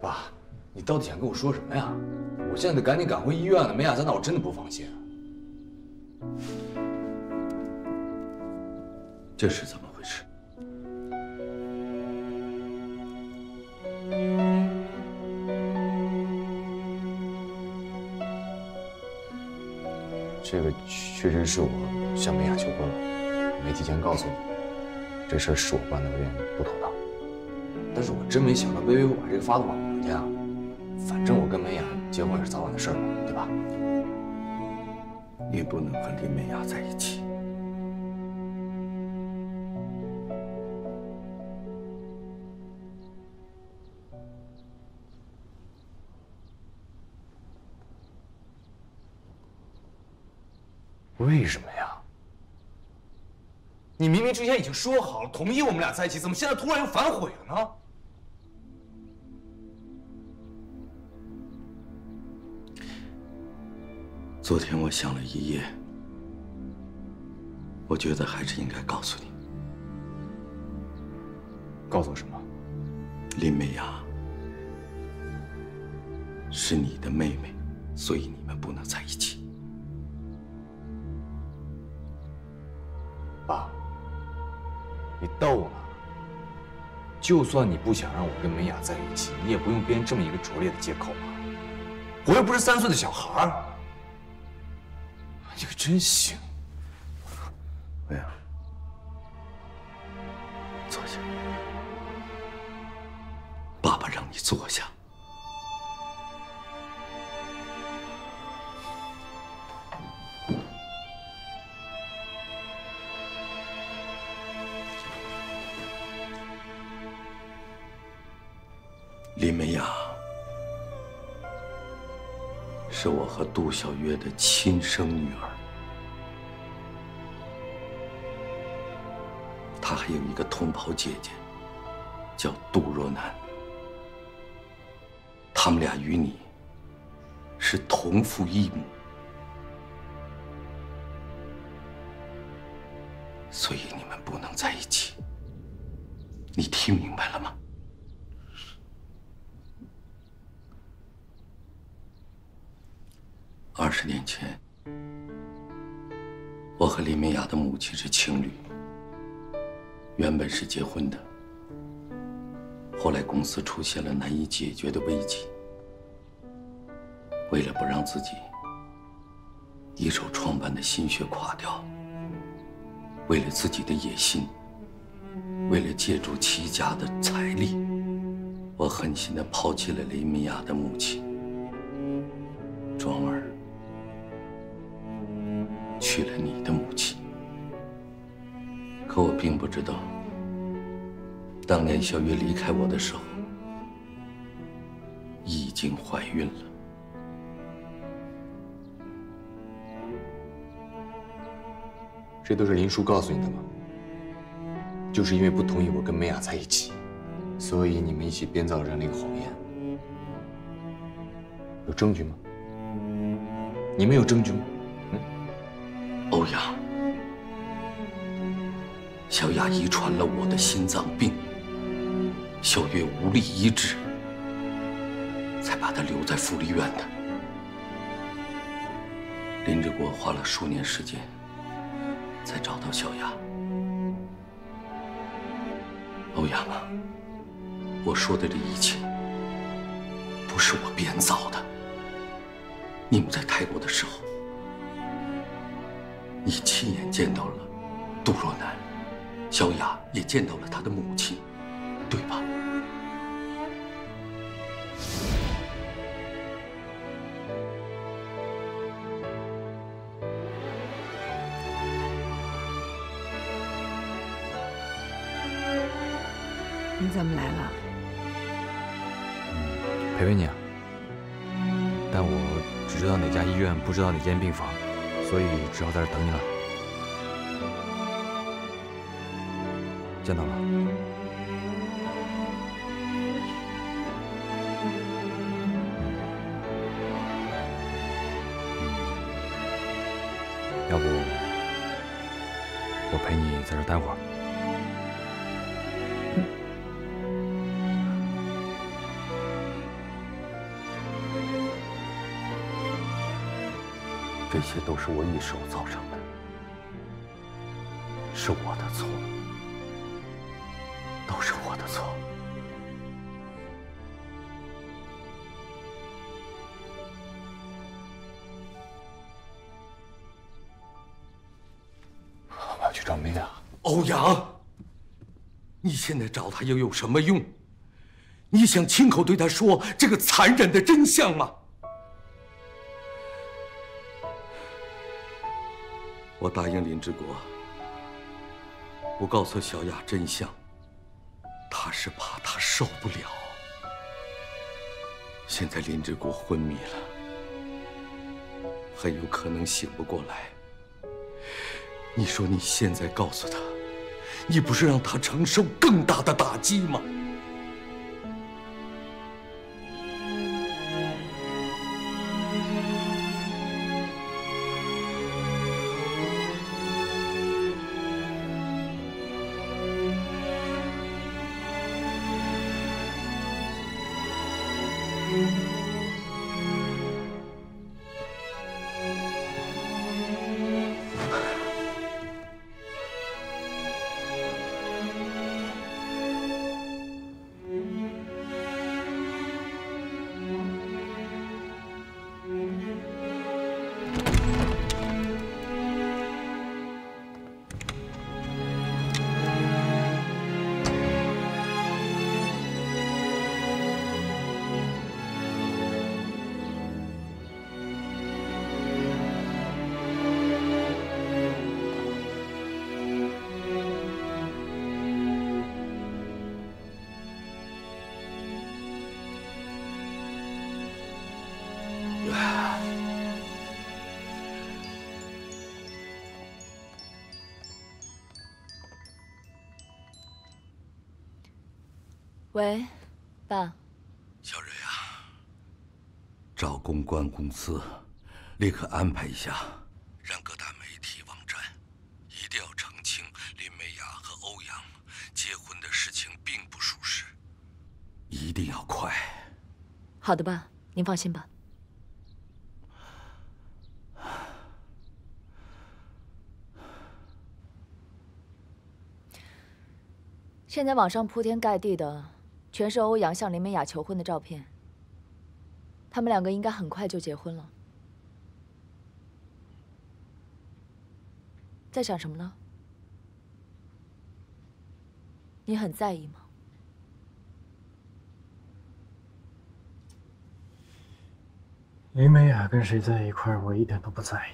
爸，你到底想跟我说什么呀？我现在得赶紧赶回医院了，没雅咱那我真的不放心啊。这是怎么回事？这个确实是我向梅雅求婚了，没提前告诉你，这事儿是我办的有点不妥当。 但是我真没想到微微会把这个发到网上去啊！反正我跟梅雅结婚也是早晚的事儿嘛，对吧？你不能和林美雅在一起。为什么呀？你明明之前已经说好了，同意我们俩在一起，怎么现在突然又反悔了呢？ 昨天我想了一夜，我觉得还是应该告诉你。告诉我什么？林美雅是你的妹妹，所以你们不能在一起。爸，你逗呢？就算你不想让我跟美雅在一起，你也不用编这么一个拙劣的借口吧？我又不是3岁的小孩儿。 你可真行，哎呀，坐下，爸爸让你坐下。林美雅是我和杜小月的亲生女儿，她还有一个同袍姐姐，叫杜若楠。他们俩与你是同父异母，所以你们不能在一起。你听明白了吗？ 20年前，我和林美雅的母亲是情侣，原本是结婚的。后来公司出现了难以解决的危机，为了不让自己一手创办的心血垮掉，为了自己的野心，为了借助齐家的财力，我狠心地抛弃了林美雅的母亲，转而 娶了你的母亲，可我并不知道，当年小月离开我的时候，已经怀孕了。这都是林叔告诉你的吗？就是因为不同意我跟美雅在一起，所以你们一起编造这样的一个谎言。有证据吗？你们有证据吗？ 欧阳，小雅遗传了我的心脏病，小月无力医治，才把她留在福利院的。林志国花了数年时间，才找到小雅。欧阳啊，我说的这一切，不是我编造的。你们在泰国的时候。 你亲眼见到了杜若楠，小雅也见到了她的母亲，对吧？你怎么来了？陪陪你啊。但我只知道哪家医院，不知道哪间病房。 所以只好在这等你了。见到了。要不我陪你在这待会儿。这些都是我一手造成的，是我的错，都是我的错。我要去找梅雅。欧阳，你现在找他又有什么用？你想亲口对他说这个残忍的真相吗？ 我答应林之国，不告诉小雅真相。他是怕她受不了。现在林之国昏迷了，很有可能醒不过来。你说你现在告诉他，你不是让他承受更大的打击吗？ 喂，爸。小蕊啊，找公关公司，立刻安排一下，让各大媒体网站一定要澄清林美雅和欧阳结婚的事情并不属实，一定要快。好的，爸，您放心吧。现在网上铺天盖地的。 全是欧阳向林美雅求婚的照片。他们两个应该很快就结婚了。在想什么呢？你很在意吗？林美雅跟谁在一块儿，我一点都不在意。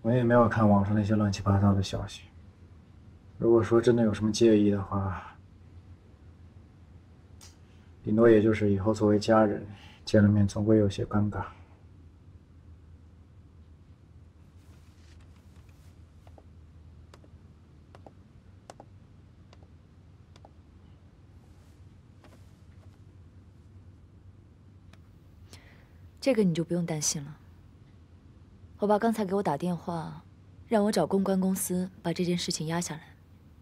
我也没有看网上那些乱七八糟的消息。如果说真的有什么介意的话， 顶多也就是以后作为家人见了面，总归有些尴尬。这个你就不用担心了。我爸刚才给我打电话，让我找公关公司把这件事情压下来。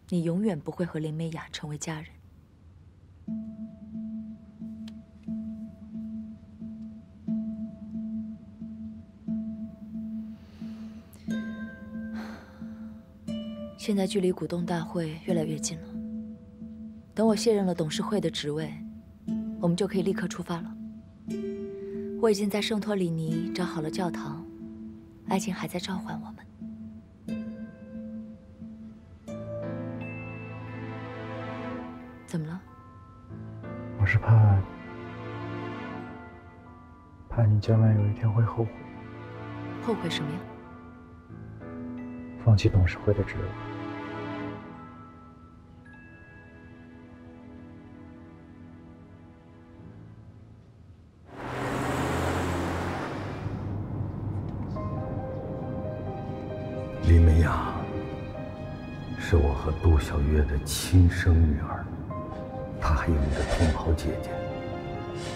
你永远不会和林美雅成为家人。 现在距离股东大会越来越近了，等我卸任了董事会的职位，我们就可以立刻出发了。我已经在圣托里尼找好了教堂，爱情还在召唤我们。怎么了？我是怕你将来有一天会后悔。后悔什么呀？放弃董事会的职位。 杜小月的亲生女儿，她还有一个同袍姐姐，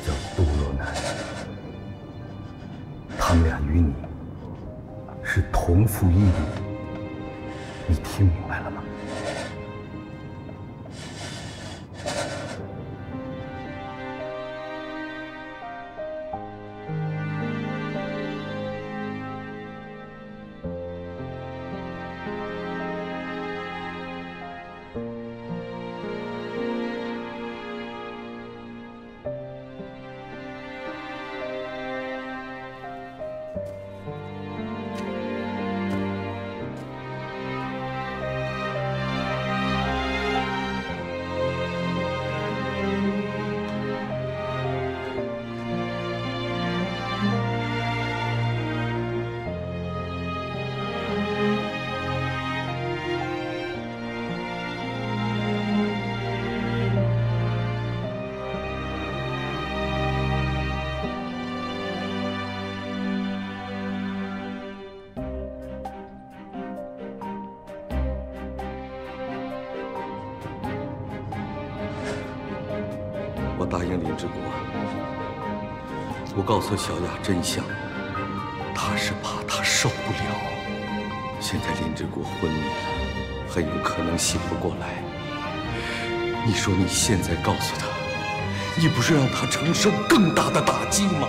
叫杜若楠。他们俩与你是同父异母，你听明白了吗？答应林之国，我告诉小雅真相，她是怕她受不了。现在林之国昏迷了，很有可能醒不过来。你说你现在告诉她，你不是让她承受更大的打击吗？